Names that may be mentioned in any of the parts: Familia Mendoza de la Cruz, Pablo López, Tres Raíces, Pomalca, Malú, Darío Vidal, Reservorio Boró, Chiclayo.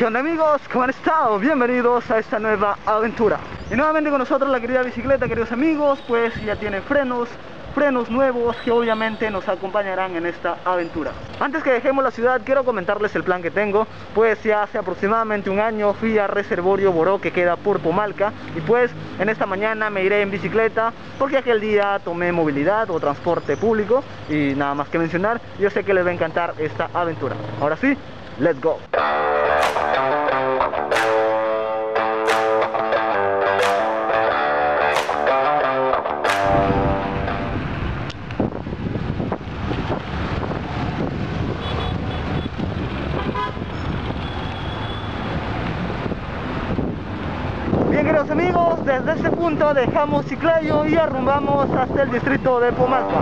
¿Qué onda, amigos? ¿Cómo han estado? Bienvenidos a esta nueva aventura. Y nuevamente con nosotros la querida bicicleta, queridos amigos. Pues ya tiene frenos nuevos que obviamente nos acompañarán en esta aventura. Antes que dejemos la ciudad, quiero comentarles el plan que tengo. Pues ya hace aproximadamente un año fui a Reservorio Boró, que queda por Pomalca, y pues en esta mañana me iré en bicicleta, porque aquel día tomé movilidad o transporte público, y nada más que mencionar, yo sé que les va a encantar esta aventura. Ahora sí, let's go. Amigos, desde este punto dejamos Chiclayo y arrumbamos hasta el distrito de Pomalca.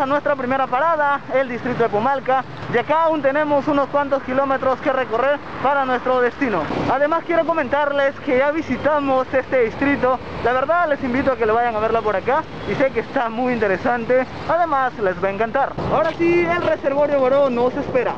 A nuestra primera parada, el distrito de Pomalca, y acá aún tenemos unos cuantos kilómetros que recorrer para nuestro destino. Además, quiero comentarles que ya visitamos este distrito. La verdad, les invito a que lo vayan a verla por acá, y sé que está muy interesante. Además, les va a encantar. Ahora sí, el Reservorio Boró nos espera.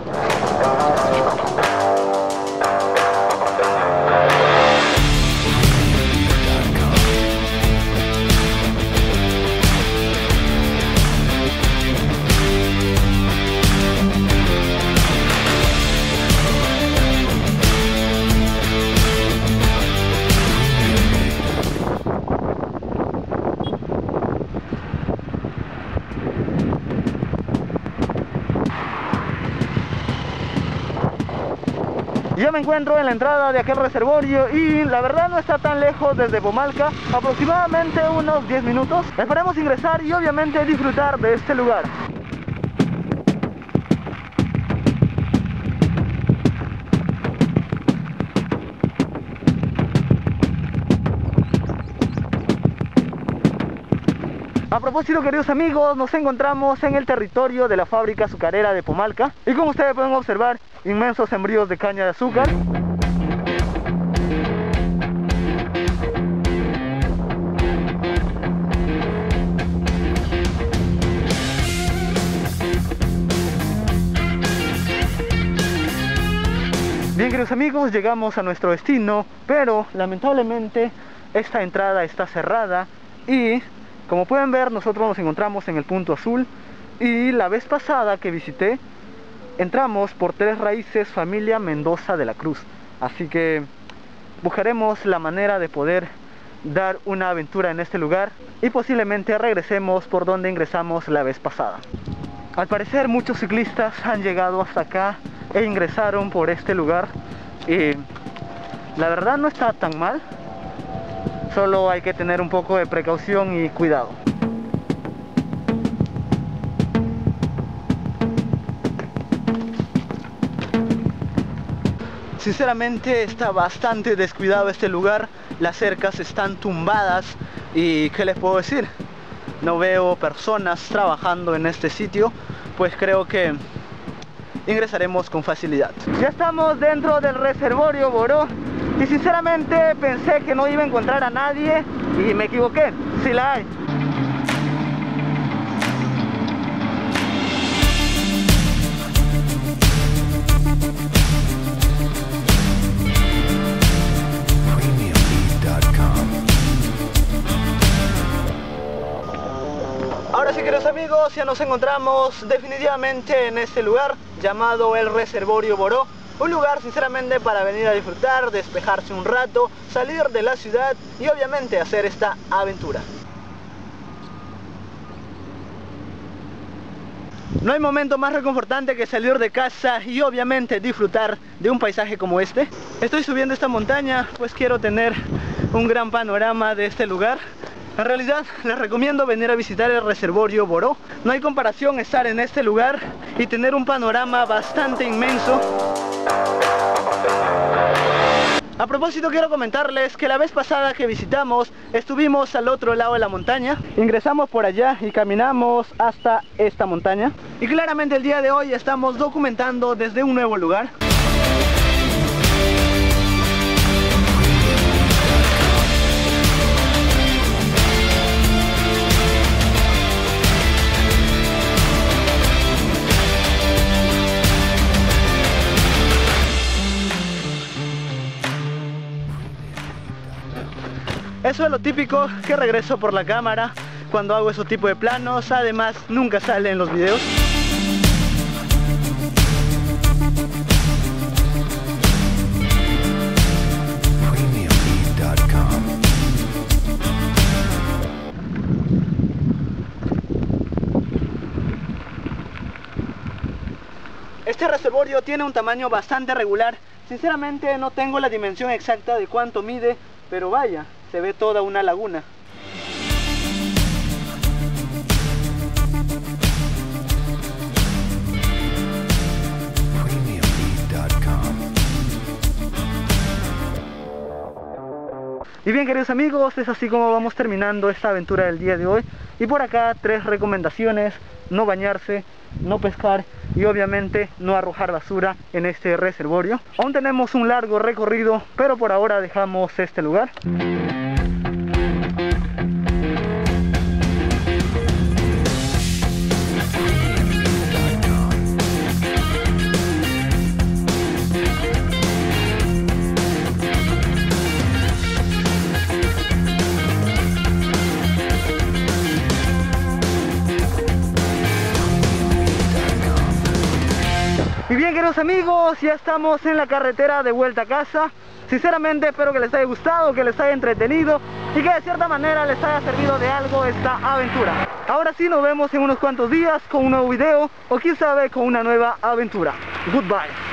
Yo me encuentro en la entrada de aquel reservorio y la verdad no está tan lejos desde Pomalca, aproximadamente unos 10 minutos. Esperemos ingresar y obviamente disfrutar de este lugar. A propósito, queridos amigos, nos encontramos en el territorio de la fábrica azucarera de Pomalca y como ustedes pueden observar, inmensos sembríos de caña de azúcar. Bien, queridos amigos, llegamos a nuestro destino, pero lamentablemente esta entrada está cerrada y como pueden ver, nosotros nos encontramos en el punto azul, y la vez pasada que visité entramos por Tres Raíces, Familia Mendoza de la Cruz. Así que buscaremos la manera de poder dar una aventura en este lugar y posiblemente regresemos por donde ingresamos la vez pasada. Al parecer muchos ciclistas han llegado hasta acá e ingresaron por este lugar, y la verdad no está tan mal, solo hay que tener un poco de precaución y cuidado. Sinceramente está bastante descuidado este lugar, las cercas están tumbadas y ¿qué les puedo decir? No veo personas trabajando en este sitio, pues creo que ingresaremos con facilidad. Ya estamos dentro del Reservorio Boró y sinceramente pensé que no iba a encontrar a nadie y me equivoqué, sí la hay. Ahora sí, queridos amigos, ya nos encontramos definitivamente en este lugar llamado el Reservorio Boró. Un lugar sinceramente para venir a disfrutar, despejarse un rato, salir de la ciudad y obviamente hacer esta aventura. No hay momento más reconfortante que salir de casa y obviamente disfrutar de un paisaje como este. Estoy subiendo esta montaña, pues quiero tener un gran panorama de este lugar. En realidad les recomiendo venir a visitar el Reservorio Boró. No hay comparación estar en este lugar y tener un panorama bastante inmenso. A propósito, quiero comentarles que la vez pasada que visitamos estuvimos al otro lado de la montaña. Ingresamos por allá y caminamos hasta esta montaña. Y claramente el día de hoy estamos documentando desde un nuevo lugar. Eso es lo típico que regreso por la cámara cuando hago ese tipo de planos, además nunca sale en los videos. Este reservorio tiene un tamaño bastante regular. Sinceramente no tengo la dimensión exacta de cuánto mide, pero vaya, se ve toda una laguna. Y bien, queridos amigos, es así como vamos terminando esta aventura del día de hoy. Y por acá tres recomendaciones: no bañarse, no pescar y obviamente no arrojar basura en este reservorio. Aún tenemos un largo recorrido, pero por ahora dejamos este lugar. Y bien, queridos amigos, ya estamos en la carretera de vuelta a casa. Sinceramente espero que les haya gustado, que les haya entretenido y que de cierta manera les haya servido de algo esta aventura. Ahora sí, nos vemos en unos cuantos días con un nuevo video o quién sabe con una nueva aventura. Goodbye.